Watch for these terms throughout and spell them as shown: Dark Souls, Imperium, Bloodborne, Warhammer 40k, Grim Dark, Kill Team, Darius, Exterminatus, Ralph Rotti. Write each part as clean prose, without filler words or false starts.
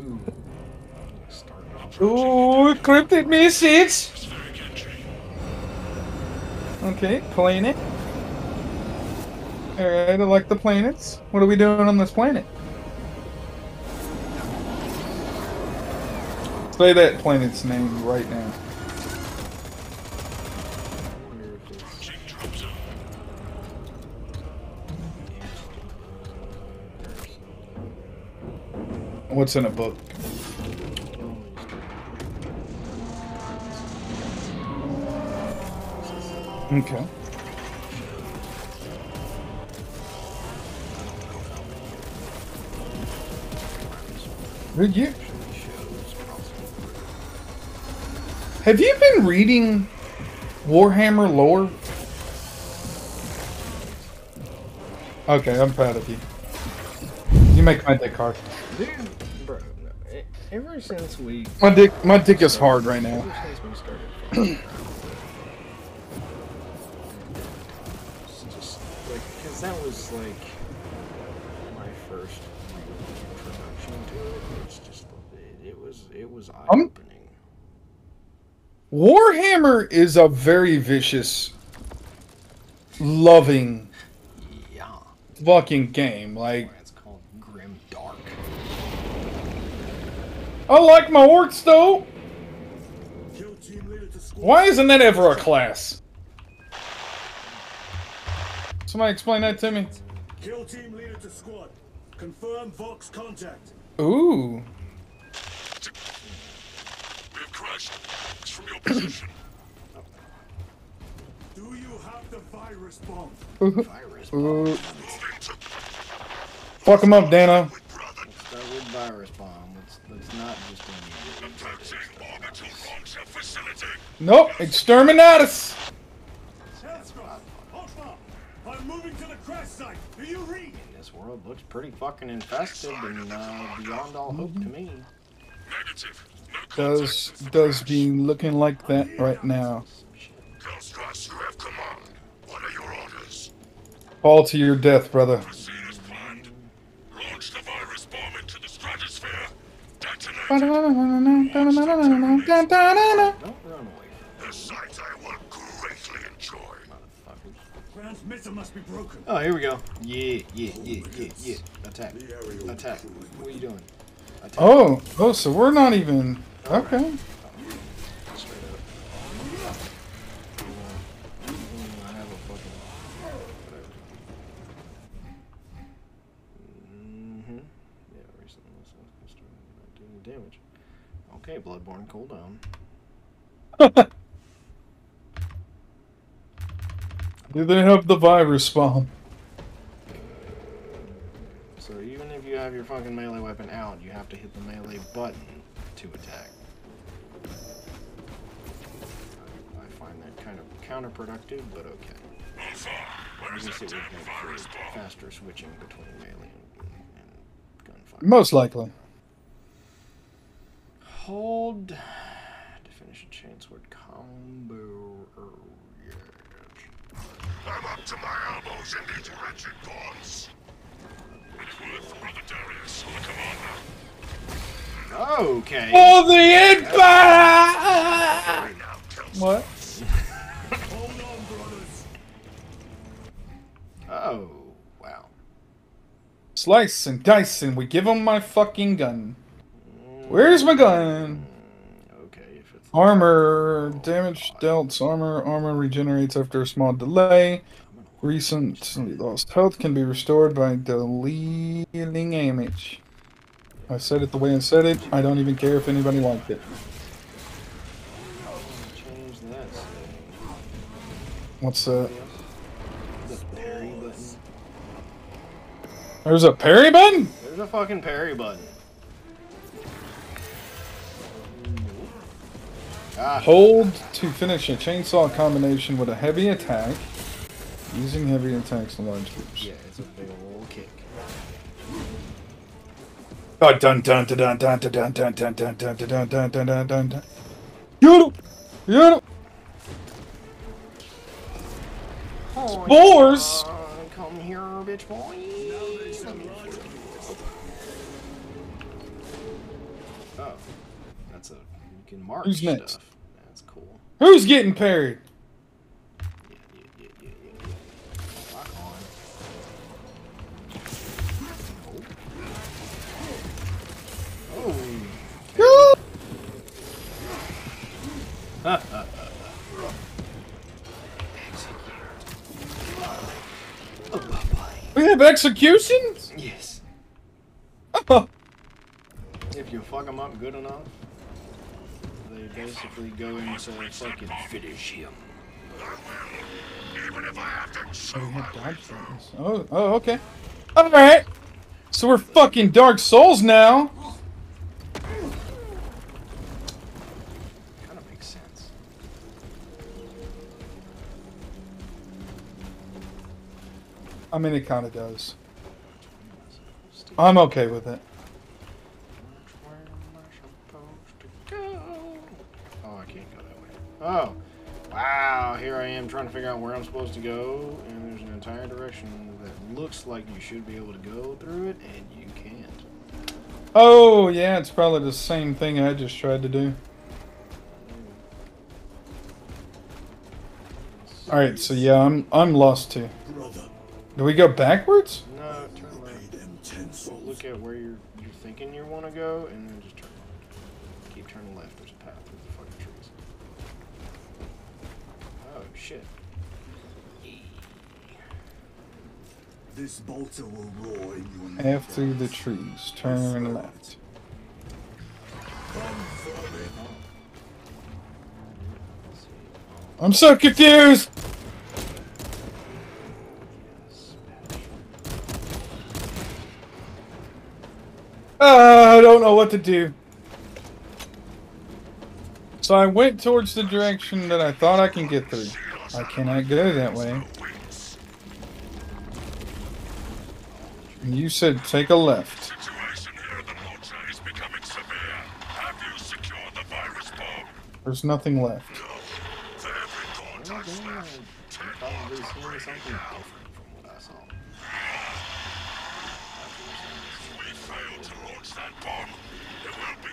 Ooh. Ooh, it cryptic missiles! Okay, planet. Alright, I like the planets. What are we doing on this planet? Say that planet's name right now. What's in a book? Okay. Did you? Have you been reading Warhammer lore? Okay, I'm proud of you. You make my dick hard. Dude, bro, ever since we... My dick is hard right now. Because that was like my first introduction to it. It's just it was eye-opening. Warhammer is a very vicious, loving, fucking game. Like it's called Grim Dark. I like my orcs though. Why isn't that ever a class? Somebody explain that to me. Kill team leader to squad. Confirm Vox contact. Ooh. We have crashed. It's from your position. Do you have the virus bomb? Virus bomb. Fuck him up, Dana. Let's start with virus bomb. Let's not just do orbital launcher facility. Nope. Exterminatus. I'm moving to the crash site. Do you read? And this world looks pretty fucking infested and beyond all hope to me. Negative. No does be looking like that right now. Ghost, you have command. What are your orders? Fall to your death, brother. Proceed as planned. Launch the virus bomb into the stratosphere. Detonate. Don't run away. The site I will greatly enjoy. Transmitter must be broken. Oh, here we go. Yeah. Attack. Attack. What are you doing? Attack. Oh, so we're not even... Okay. Damage. Okay, Bloodborne cooldown. Do they have the virus bomb? So even if you have your fucking melee weapon out, you have to hit the melee button to attack. I find that kind of counterproductive, but okay. I guess it would make for faster switching between melee and gunfire. Most likely. Hold to finish a chainsword combo. I'm up to my elbows in these wretched bonds. Any word from Brother Darius, the commander? Okay. Oh, the impact! What? Hold on, brothers. Oh, wow. Slice and dice, and we give him my fucking gun. Where's my gun? Armor, damage dealt, armor regenerates after a small delay. Recently lost health can be restored by deleting damage. I said it the way I said it. I don't even care if anybody liked it. What's that? There's a parry button? There's a fucking parry button. Hold to finish a chainsaw combination with a heavy attack. Using heavy attacks in large groups. Yeah, it's a big old kick. Dun dun dun dun dun dun dun dun dun dun dun dun dun dun dun dun dun dun dun dun. Spores! Come here, bitch boy. up. That's a, you can mark Who's stuff. Next? That's cool. Who's getting parried? Yeah. Lock on. Oh. We have executions? Yes. Oh. If you fuck them up good enough, they basically go into fucking finish him. Even if I have to show my life. Oh, okay. Alright. So we're fucking Dark Souls now. Kind of makes sense. I mean, it kind of does. I'm okay with it. Oh, wow, here I am trying to figure out where I'm supposed to go, and there's an entire direction that looks like you should be able to go through it, and you can't. Oh, yeah, it's probably the same thing I just tried to do. Alright, so yeah, I'm lost too. Do we go backwards? No, turn left. Look at where you're thinking you want to go, and then just turn left. Keep turning left, there's a path through the fucking trees. Oh shit. This bolter will roar in your after the trees, turn left. I'm so confused! I don't know what to do. So I went towards the direction that I thought I can get through. I cannot go that way. And you said take a left. There's nothing left.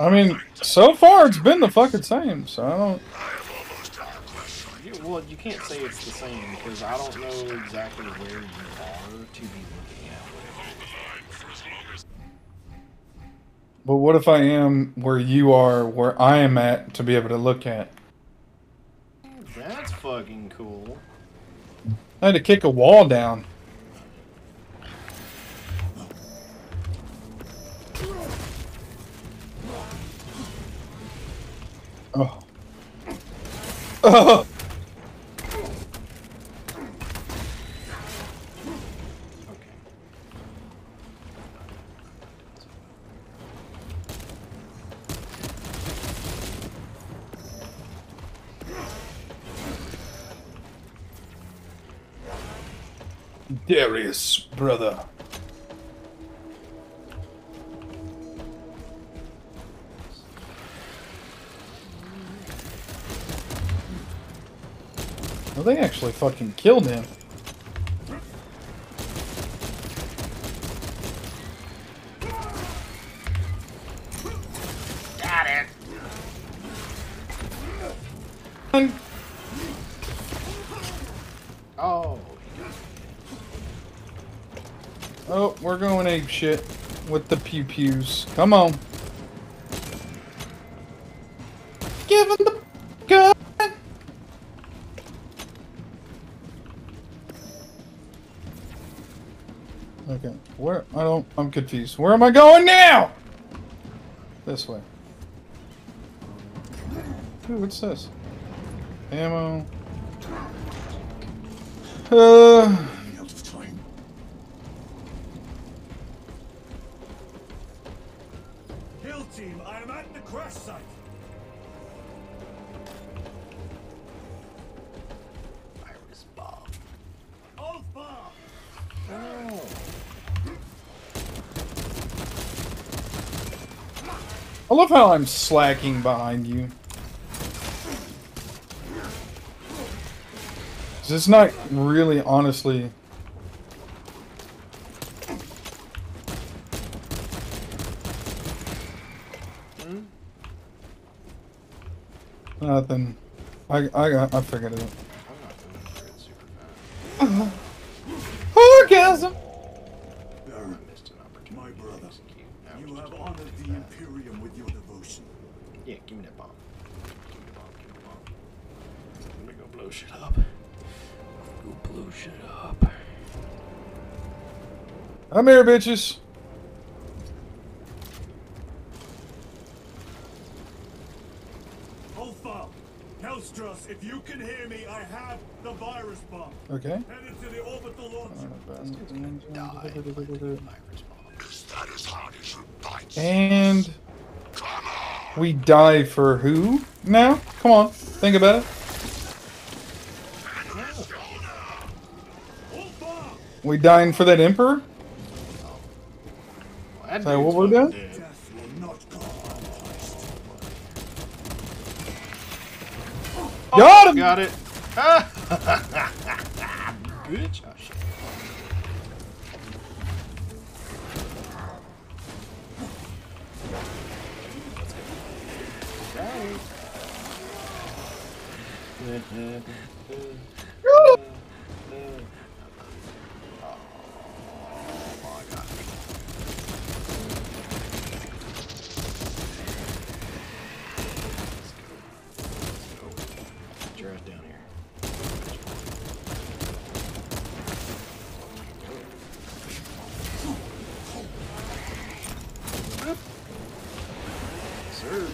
I mean, so far it's been the fucking same, so I don't... Well, you can't say it's the same, because I don't know exactly where you are to be looking at. But what if I am where you are, where I am at, to be able to look at? That's fucking cool. I had to kick a wall down. Oh. Oh. Okay. Darius, brother. Well, they actually fucking killed him. Got it. Oh. Oh, we're going ape shit with the pew pews. Come on. Give him the gun. Okay, where? I'm confused. Where am I going now? This way. Ooh, what's this? Ammo. Kill team, I am at the crash site. Iris bomb. Old bomb. Oh. I love how I'm slacking behind you. It's not really, honestly. Hmm? Nothing. I figured it out. I'm not doing great super fast. Orgasm! Baron, my brother, you have honored the Imperium with your devotion. Yeah, give me that bomb. Give me the bomb. I'm gonna go blow shit up. I'm here, bitches. Alpha, Kelstras, if you can hear me, I have the virus bomb. Okay. Head into the orbital launcher. And we die for who now? Come on, think about it. We dying for that Emperor? Is that what we're doing? Oh, got him! Got it! Bitch! Oh, shit.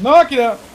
Knock it out!